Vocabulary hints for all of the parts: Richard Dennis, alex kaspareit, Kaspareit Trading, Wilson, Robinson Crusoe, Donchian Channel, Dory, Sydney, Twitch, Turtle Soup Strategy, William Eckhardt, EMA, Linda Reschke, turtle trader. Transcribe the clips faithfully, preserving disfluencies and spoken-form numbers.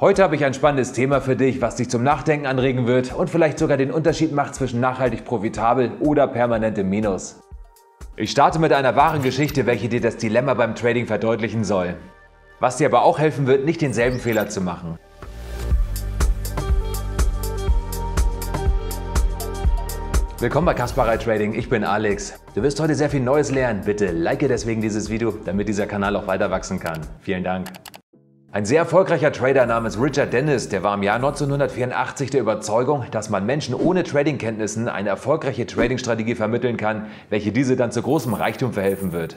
Heute habe ich ein spannendes Thema für dich, was dich zum Nachdenken anregen wird und vielleicht sogar den Unterschied macht zwischen nachhaltig profitabel oder permanent im Minus. Ich starte mit einer wahren Geschichte, welche dir das Dilemma beim Trading verdeutlichen soll. Was dir aber auch helfen wird, nicht denselben Fehler zu machen. Willkommen bei Kaspareit Trading, ich bin Alex. Du wirst heute sehr viel Neues lernen. Bitte like deswegen dieses Video, damit dieser Kanal auch weiter wachsen kann. Vielen Dank. Ein sehr erfolgreicher Trader namens Richard Dennis, der war im Jahr neunzehnhundertvierundachtzig der Überzeugung, dass man Menschen ohne Trading-Kenntnissen eine erfolgreiche Trading-Strategie vermitteln kann, welche diese dann zu großem Reichtum verhelfen wird.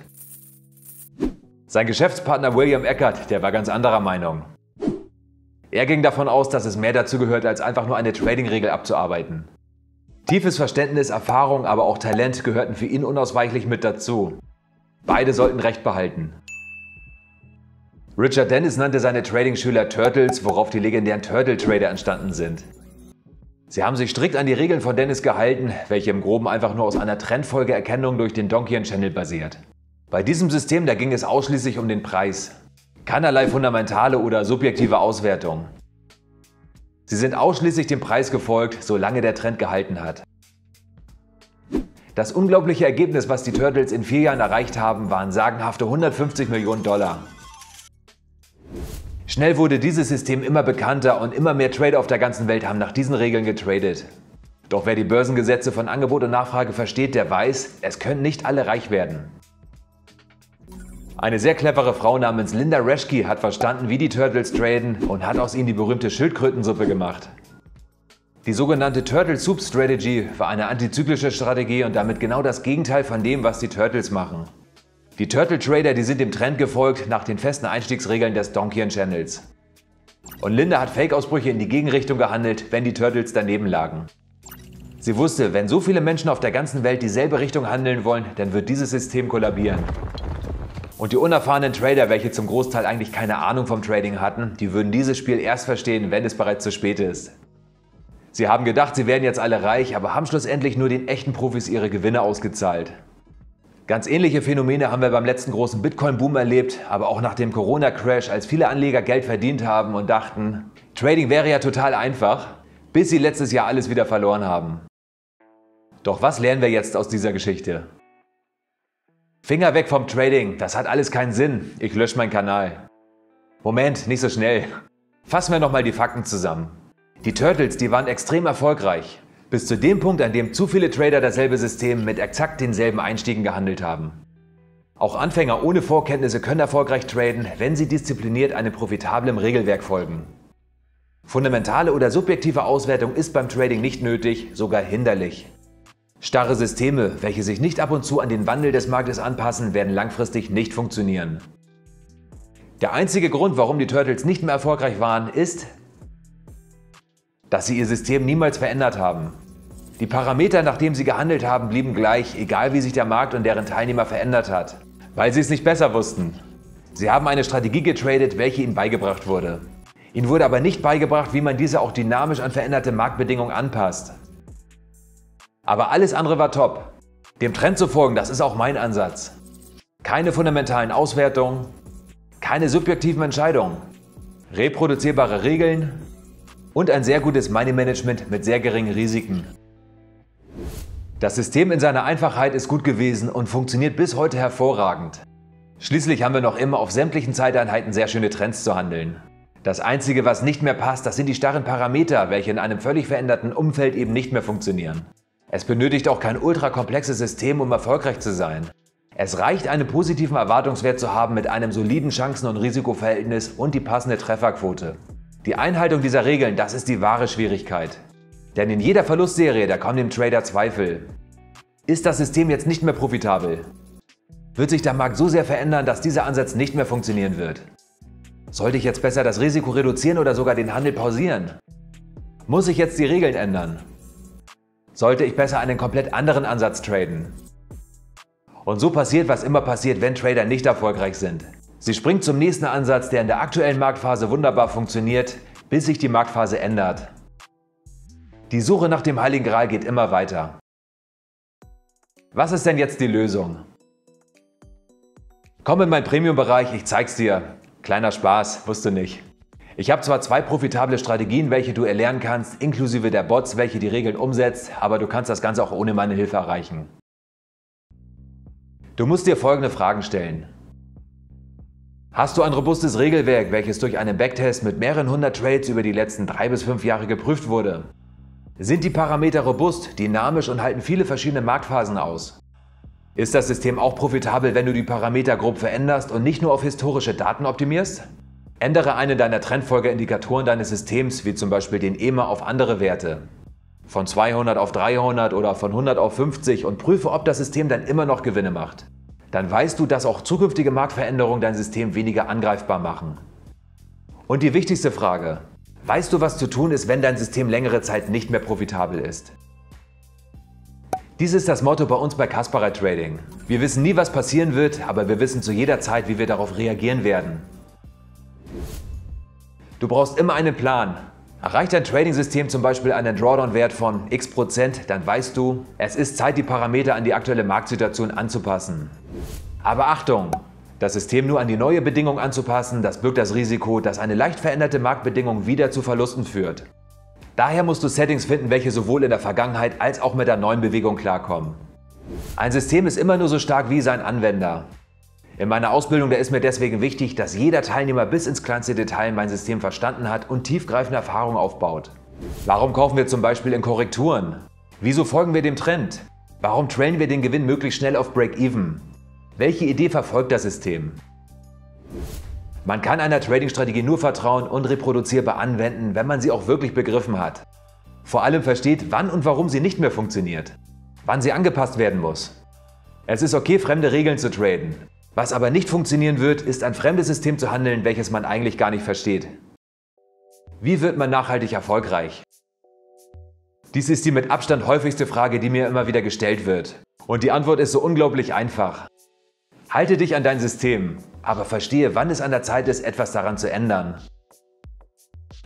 Sein Geschäftspartner William Eckhardt, der war ganz anderer Meinung. Er ging davon aus, dass es mehr dazu gehört, als einfach nur eine Trading-Regel abzuarbeiten. Tiefes Verständnis, Erfahrung, aber auch Talent gehörten für ihn unausweichlich mit dazu. Beide sollten Recht behalten. Richard Dennis nannte seine Trading-Schüler Turtles, worauf die legendären Turtle-Trader entstanden sind. Sie haben sich strikt an die Regeln von Dennis gehalten, welche im Groben einfach nur aus einer Trendfolgeerkennung durch den Donchian Channel basiert. Bei diesem System, da ging es ausschließlich um den Preis. Keinerlei fundamentale oder subjektive Auswertung. Sie sind ausschließlich dem Preis gefolgt, solange der Trend gehalten hat. Das unglaubliche Ergebnis, was die Turtles in vier Jahren erreicht haben, waren sagenhafte hundertfünfzig Millionen Dollar. Schnell wurde dieses System immer bekannter und immer mehr Trader auf der ganzen Welt haben nach diesen Regeln getradet. Doch wer die Börsengesetze von Angebot und Nachfrage versteht, der weiß, es können nicht alle reich werden. Eine sehr clevere Frau namens Linda Reschke hat verstanden, wie die Turtles traden und hat aus ihnen die berühmte Schildkrötensuppe gemacht. Die sogenannte Turtle Soup Strategy war eine antizyklische Strategie und damit genau das Gegenteil von dem, was die Turtles machen. Die Turtle Trader, die sind dem Trend gefolgt nach den festen Einstiegsregeln des Donchian Channels. Und Linda hat Fake-Ausbrüche in die Gegenrichtung gehandelt, wenn die Turtles daneben lagen. Sie wusste, wenn so viele Menschen auf der ganzen Welt dieselbe Richtung handeln wollen, dann wird dieses System kollabieren. Und die unerfahrenen Trader, welche zum Großteil eigentlich keine Ahnung vom Trading hatten, die würden dieses Spiel erst verstehen, wenn es bereits zu spät ist. Sie haben gedacht, sie werden jetzt alle reich, aber haben schlussendlich nur den echten Profis ihre Gewinne ausgezahlt. Ganz ähnliche Phänomene haben wir beim letzten großen Bitcoin-Boom erlebt, aber auch nach dem Corona-Crash, als viele Anleger Geld verdient haben und dachten, Trading wäre ja total einfach, bis sie letztes Jahr alles wieder verloren haben. Doch was lernen wir jetzt aus dieser Geschichte? Finger weg vom Trading, das hat alles keinen Sinn, ich lösche meinen Kanal. Moment, nicht so schnell. Fassen wir nochmal die Fakten zusammen. Die Turtles, die waren extrem erfolgreich. Bis zu dem Punkt, an dem zu viele Trader dasselbe System mit exakt denselben Einstiegen gehandelt haben. Auch Anfänger ohne Vorkenntnisse können erfolgreich traden, wenn sie diszipliniert einem profitablen Regelwerk folgen. Fundamentale oder subjektive Auswertung ist beim Trading nicht nötig, sogar hinderlich. Starre Systeme, welche sich nicht ab und zu an den Wandel des Marktes anpassen, werden langfristig nicht funktionieren. Der einzige Grund, warum die Turtles nicht mehr erfolgreich waren, ist, dass sie ihr System niemals verändert haben. Die Parameter, nachdem sie gehandelt haben, blieben gleich, egal wie sich der Markt und deren Teilnehmer verändert hat, weil sie es nicht besser wussten. Sie haben eine Strategie getradet, welche ihnen beigebracht wurde. Ihnen wurde aber nicht beigebracht, wie man diese auch dynamisch an veränderte Marktbedingungen anpasst. Aber alles andere war top. Dem Trend zu folgen, das ist auch mein Ansatz. Keine fundamentalen Auswertungen, keine subjektiven Entscheidungen, reproduzierbare Regeln, und ein sehr gutes Money-Management mit sehr geringen Risiken. Das System in seiner Einfachheit ist gut gewesen und funktioniert bis heute hervorragend. Schließlich haben wir noch immer auf sämtlichen Zeiteinheiten sehr schöne Trends zu handeln. Das Einzige, was nicht mehr passt, das sind die starren Parameter, welche in einem völlig veränderten Umfeld eben nicht mehr funktionieren. Es benötigt auch kein ultrakomplexes System, um erfolgreich zu sein. Es reicht, einen positiven Erwartungswert zu haben mit einem soliden Chancen- und Risikoverhältnis und die passende Trefferquote. Die Einhaltung dieser Regeln, das ist die wahre Schwierigkeit. Denn in jeder Verlustserie, da kommen dem Trader Zweifel. Ist das System jetzt nicht mehr profitabel? Wird sich der Markt so sehr verändern, dass dieser Ansatz nicht mehr funktionieren wird? Sollte ich jetzt besser das Risiko reduzieren oder sogar den Handel pausieren? Muss ich jetzt die Regeln ändern? Sollte ich besser einen komplett anderen Ansatz traden? Und so passiert, was immer passiert, wenn Trader nicht erfolgreich sind. Sie springt zum nächsten Ansatz, der in der aktuellen Marktphase wunderbar funktioniert, bis sich die Marktphase ändert. Die Suche nach dem Heiligen Gral geht immer weiter. Was ist denn jetzt die Lösung? Komm in meinen Premium-Bereich, ich zeig's dir. Kleiner Spaß, wusste nicht. Ich habe zwar zwei profitable Strategien, welche du erlernen kannst, inklusive der Bots, welche die Regeln umsetzt, aber du kannst das Ganze auch ohne meine Hilfe erreichen. Du musst dir folgende Fragen stellen. Hast du ein robustes Regelwerk, welches durch einen Backtest mit mehreren hundert Trades über die letzten drei bis fünf Jahre geprüft wurde? Sind die Parameter robust, dynamisch und halten viele verschiedene Marktphasen aus? Ist das System auch profitabel, wenn du die Parameter grob veränderst und nicht nur auf historische Daten optimierst? Ändere einen deiner Trendfolgeindikatoren deines Systems, wie zum Beispiel den E M A, auf andere Werte. Von zweihundert auf dreihundert oder von hundert auf fünfzig und prüfe, ob das System dann immer noch Gewinne macht. Dann weißt du, dass auch zukünftige Marktveränderungen dein System weniger angreifbar machen. Und die wichtigste Frage: Weißt du, was zu tun ist, wenn dein System längere Zeit nicht mehr profitabel ist? Dies ist das Motto bei uns bei Kaspareit Trading. Wir wissen nie, was passieren wird, aber wir wissen zu jeder Zeit, wie wir darauf reagieren werden. Du brauchst immer einen Plan. Erreicht dein Trading-System zum Beispiel einen Drawdown-Wert von x Prozent, dann weißt du, es ist Zeit, die Parameter an die aktuelle Marktsituation anzupassen. Aber Achtung! Das System nur an die neue Bedingung anzupassen, das birgt das Risiko, dass eine leicht veränderte Marktbedingung wieder zu Verlusten führt. Daher musst du Settings finden, welche sowohl in der Vergangenheit als auch mit der neuen Bewegung klarkommen. Ein System ist immer nur so stark wie sein Anwender. In meiner Ausbildung da ist mir deswegen wichtig, dass jeder Teilnehmer bis ins kleinste Detail mein System verstanden hat und tiefgreifende Erfahrung aufbaut. Warum kaufen wir zum Beispiel in Korrekturen? Wieso folgen wir dem Trend? Warum trailen wir den Gewinn möglichst schnell auf Break-Even? Welche Idee verfolgt das System? Man kann einer Trading-Strategie nur vertrauen und reproduzierbar anwenden, wenn man sie auch wirklich begriffen hat. Vor allem versteht, wann und warum sie nicht mehr funktioniert. Wann sie angepasst werden muss. Es ist okay, fremde Regeln zu traden. Was aber nicht funktionieren wird, ist ein fremdes System zu handeln, welches man eigentlich gar nicht versteht. Wie wird man nachhaltig erfolgreich? Dies ist die mit Abstand häufigste Frage, die mir immer wieder gestellt wird. Und die Antwort ist so unglaublich einfach. Halte dich an dein System, aber verstehe, wann es an der Zeit ist, etwas daran zu ändern.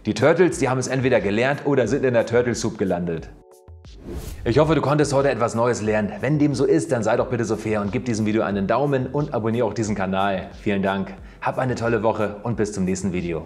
Die Turtles, die haben es entweder gelernt oder sind in der Turtle Soup gelandet. Ich hoffe, du konntest heute etwas Neues lernen. Wenn dem so ist, dann sei doch bitte so fair und gib diesem Video einen Daumen und abonniere auch diesen Kanal. Vielen Dank, hab eine tolle Woche und bis zum nächsten Video.